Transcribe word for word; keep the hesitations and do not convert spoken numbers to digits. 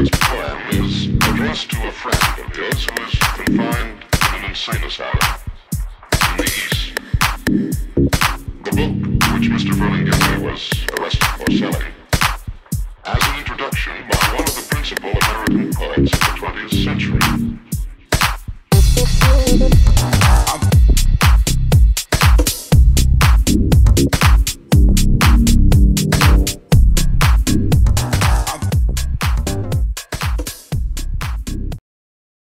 Verlaine's poem is addressed to a friend of his who is confined in an insane asylum in the East. The book which Mister Verlaine was arrested for selling